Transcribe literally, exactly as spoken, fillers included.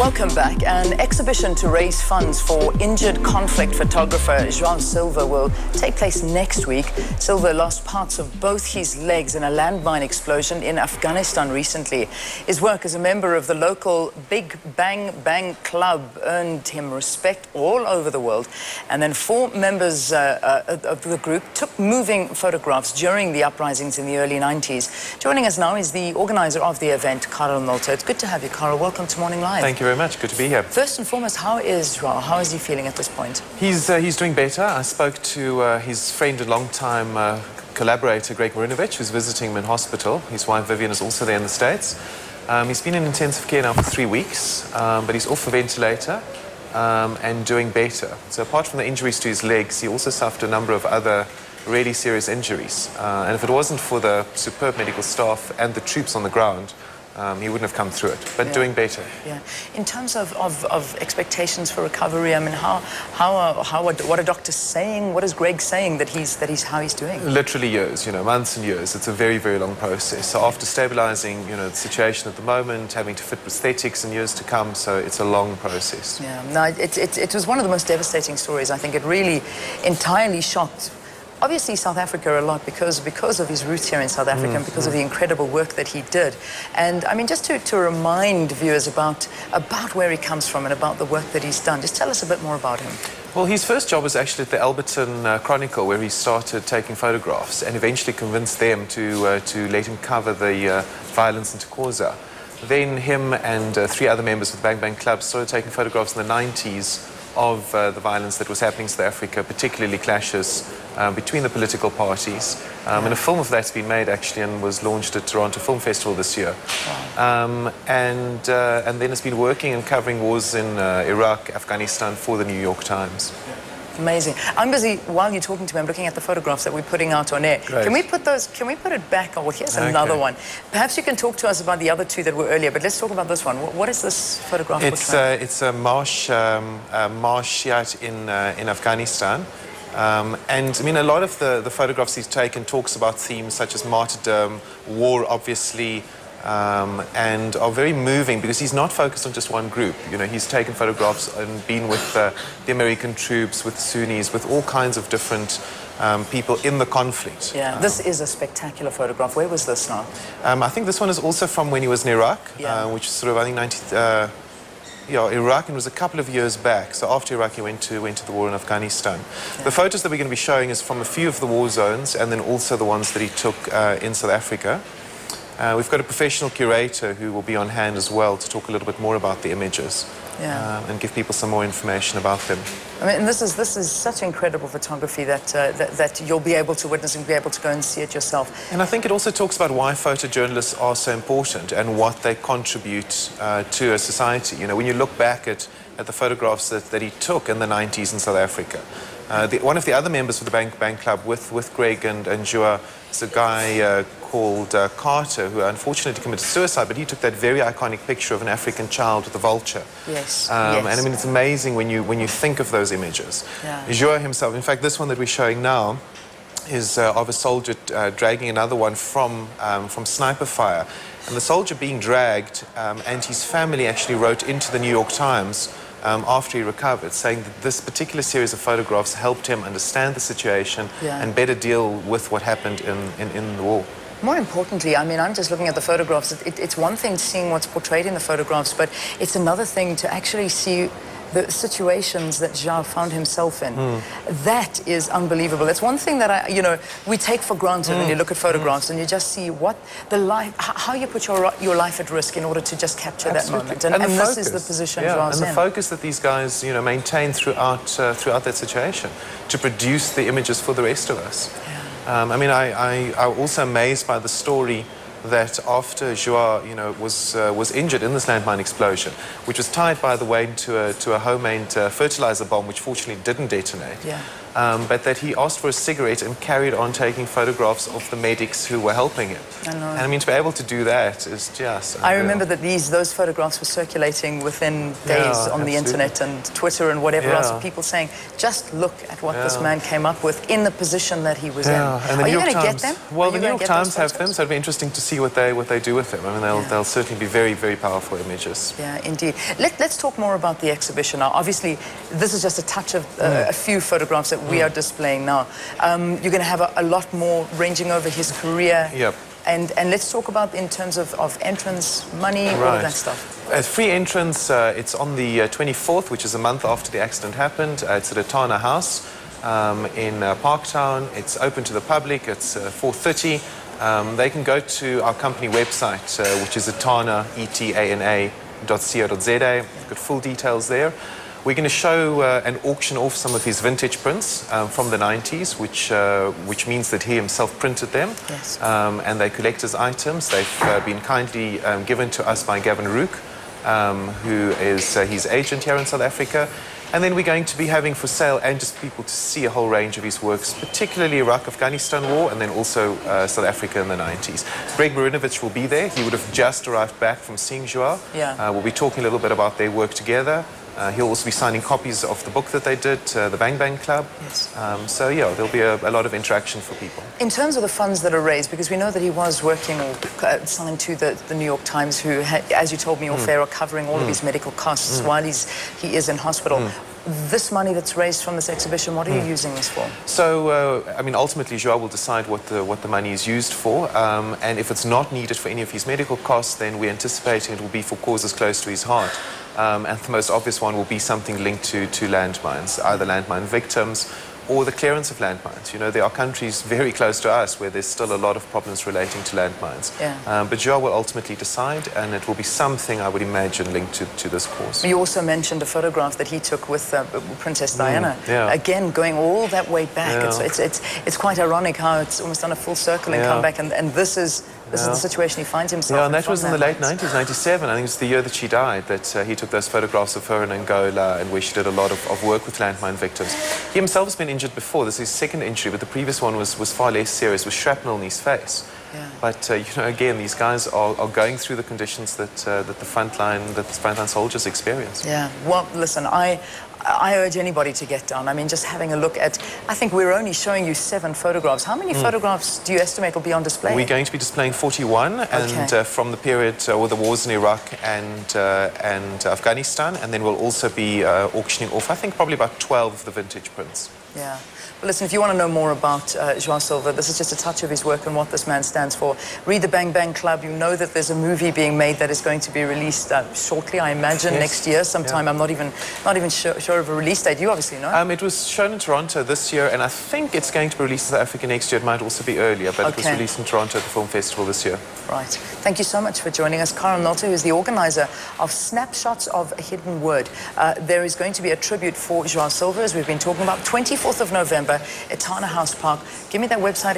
Welcome back. An exhibition to raise funds for injured conflict photographer Joao Silva will take place next week. Silva lost parts of both his legs in a landmine explosion in Afghanistan recently. His work as a member of the local Big Bang Bang Club earned him respect all over the world. And then four members uh, uh, of the group took moving photographs during the uprisings in the early nineties. Joining us now is the organizer of the event, Carel Nolte. It's good to have you, Carel. Welcome to Morning Live. Thank you very much. Good to be here. First and foremost, how is Joao? How is he feeling at this point? He's, uh, he's doing better. I spoke to uh, his friend a long time uh, collaborator, Greg Marinovich, who's visiting him in hospital. His wife, Vivian, is also there in the States. Um, he's been in intensive care now for three weeks, um, but he's off a ventilator um, and doing better. So apart from the injuries to his legs, he also suffered a number of other really serious injuries. Uh, and if it wasn't for the superb medical staff and the troops on the ground, Um, he wouldn't have come through it, but yeah. doing better. Yeah. In terms of, of, of expectations for recovery, I mean, how, how, are, how are, what are doctors saying? What is Greg saying that he's, that he's, how he's doing? Literally years, you know, months and years. It's a very, very long process. So after stabilizing, you know, the situation at the moment, having to fit prosthetics in years to come, so it's a long process. Yeah. No, it, it, it was one of the most devastating stories. I think it really entirely shocked obviously South Africa a lot because, because of his roots here in South Africa mm, and because mm. of the incredible work that he did. And I mean, just to, to remind viewers about, about where he comes from and about the work that he's done, just tell us a bit more about him. Well, his first job was actually at the Alberton uh, Chronicle, where he started taking photographs and eventually convinced them to, uh, to let him cover the uh, violence in Thokoza. Then him and uh, three other members of the Bang Bang Club started taking photographs in the nineties of uh, the violence that was happening in South Africa, particularly clashes uh, between the political parties. Um, and a film of that's been made, actually, and was launched at Toronto Film Festival this year. Wow. Um, and, uh, and then it's been working and covering wars in uh, Iraq, Afghanistan for the New York Times. Amazing. I'm busy, while you're talking to me, I'm looking at the photographs that we're putting out on air. Great. Can we put those, can we put it back? Oh, well, here's okay. another one. Perhaps you can talk to us about the other two that were earlier, but let's talk about this one. What is this photograph? It's, uh, it's a marsh, um, a marsh yacht in, uh, in Afghanistan. Um, and, I mean, a lot of the, the photographs he's taken talks about themes such as martyrdom, war, obviously, Um, and are very moving because he's not focused on just one group. You know, he's taken photographs and been with uh, the American troops, with Sunnis, with all kinds of different um, people in the conflict. Yeah, um, this is a spectacular photograph. Where was this now? Um, I think this one is also from when he was in Iraq, yeah. uh, which is sort of, I think, ninety... Uh, Yeah, Iraq, and it was a couple of years back. So after Iraq, he went to, went to the war in Afghanistan. Yeah. The photos that we're going to be showing is from a few of the war zones and then also the ones that he took uh, in South Africa. Uh, we've got a professional curator who will be on hand as well to talk a little bit more about the images yeah. um, and give people some more information about them. I mean, and this is this is such incredible photography that, uh, that that you'll be able to witness and be able to go and see it yourself. And I think it also talks about why photojournalists are so important and what they contribute uh, to a society. You know, when you look back at, at the photographs that, that he took in the nineties in South Africa, Uh, the, one of the other members of the Bang Bang Club with, with Greg and, and Joao is a guy uh, called uh, Carter, who unfortunately committed suicide, but he took that very iconic picture of an African child with a vulture. Yes, um, yes. And I mean, it's amazing when you, when you think of those images. Yeah. Joao himself, in fact, this one that we're showing now is uh, of a soldier uh, dragging another one from, um, from sniper fire. And the soldier being dragged, um, and his family actually wrote into the New York Times Um, after he recovered, saying that this particular series of photographs helped him understand the situation yeah. and better deal with what happened in, in, in the war. More importantly, I mean, I'm just looking at the photographs. It, it, it's one thing seeing what's portrayed in the photographs, but it's another thing to actually see the situations that Joao found himself in. Mm. That is unbelievable. It's one thing that, I, you know, we take for granted mm. when you look at photographs mm. and you just see what the life, how you put your, your life at risk in order to just capture Absolutely. that moment. And, and, and this is the position yeah. Joao's in. And the focus that these guys, you know, maintain throughout, uh, throughout that situation to produce the images for the rest of us. Yeah. Um, I mean, I, I, I'm also amazed by the story that after Joao, you know, was uh, was injured in this landmine explosion, which was tied, by the way, to a to a homemade uh, fertilizer bomb, which fortunately didn't detonate. Yeah. um, but that he asked for a cigarette and carried on taking photographs of the medics who were helping him. I know. And I mean, to be able to do that is just unreal. I remember that these those photographs were circulating within days yeah, on absolutely. the internet and Twitter and whatever yeah. else, with people saying, just look at what yeah. this man came up with in the position that he was yeah. in. And Are you going to get them? Well, the New York Times have them, so it'll be interesting to see what they what they do with them. I mean, they'll, yeah. they'll certainly be very, very powerful images. Yeah, indeed. Let, let's talk more about the exhibition now. Obviously, this is just a touch of uh, mm. a few photographs that we mm. are displaying now. Um, you're going to have a, a lot more ranging over his career. Yep. And, and let's talk about in terms of, of entrance, money, right. all of that stuff. Uh, free entrance, uh, it's on the uh, twenty-fourth, which is a month after the accident happened. Uh, it's at Etana House um, in uh, Parktown. It's open to the public. It's uh, four thirty. Um, they can go to our company website, uh, which is etana, etana dot co dot za. We've got full details there. We're going to show uh, and auction off some of his vintage prints um, from the nineties, which uh, which means that he himself printed them. Yes. Um, and they're collector's items. They've uh, been kindly um, given to us by Gavin Rook, um, who is uh, his agent here in South Africa. And then we're going to be having for sale and just people to see a whole range of his works, particularly Iraq-Afghanistan War and then also uh, South Africa in the nineties. Greg Marinovich will be there. He would have just arrived back from Singjua. Yeah. Uh, we'll be talking a little bit about their work together. Uh, he'll also be signing copies of the book that they did, uh, the Bang Bang Club. Yes. Um, so, yeah, there'll be a, a lot of interaction for people. In terms of the funds that are raised, because we know that he was working or uh, signed to the, the New York Times, who, ha as you told me, mm. off air, are covering all mm. of his medical costs mm. while he's, he is in hospital. Mm. This money that's raised from this exhibition, what are you mm. using this for? So, uh, I mean, ultimately, Joao will decide what the, what the money is used for. Um, and if it's not needed for any of his medical costs, then we're anticipating it will be for causes close to his heart. Um, and the most obvious one will be something linked to, to landmines, either landmine victims or the clearance of landmines. You know, there are countries very close to us where there's still a lot of problems relating to landmines. Yeah. Um, but Joao will ultimately decide, and it will be something, I would imagine, linked to, to this cause. You also mentioned a photograph that he took with uh, Princess Diana. Mm, yeah. Again, going all that way back. Yeah. It's, it's, it's, it's quite ironic how it's almost done a full circle and yeah. come back, and, and this is... This yeah. is the situation he finds himself in. Yeah, and that was in the late nineties, ninety-seven. I think it's the year that she died that uh, he took those photographs of her in Angola and where she did a lot of, of work with landmine victims. He himself has been injured before. This is his second injury, but the previous one was, was far less serious, with shrapnel in his face. Yeah. But, uh, you know, again, these guys are, are going through the conditions that, uh, that the frontline that the frontline soldiers experience. Yeah. Well, listen, I... I urge anybody to get down. I mean, just having a look at... I think we're only showing you seven photographs. How many mm. photographs do you estimate will be on display? We're going to be displaying forty-one, okay. and uh, from the period uh, with the wars in Iraq and, uh, and Afghanistan, and then we'll also be uh, auctioning off, I think, probably about twelve of the vintage prints. Yeah. Well, listen, if you want to know more about uh, Joao Silva, this is just a touch of his work and what this man stands for. Read the Bang Bang Club. You know that there's a movie being made that is going to be released uh, shortly, I imagine, yes. next year sometime. Yeah. I'm not even not even sure, sure of a release date. You obviously know. Um, it was shown in Toronto this year, and I think it's going to be released in South Africa next year. It might also be earlier, but okay. it was released in Toronto at the Film Festival this year. Right. Thank you so much for joining us. Carel Nolte, who is the organizer of Snapshots of a Hidden War. Uh, there is going to be a tribute for Joao Silva, as we've been talking about, twenty-fourth of November, Etana House Park. Give me that website.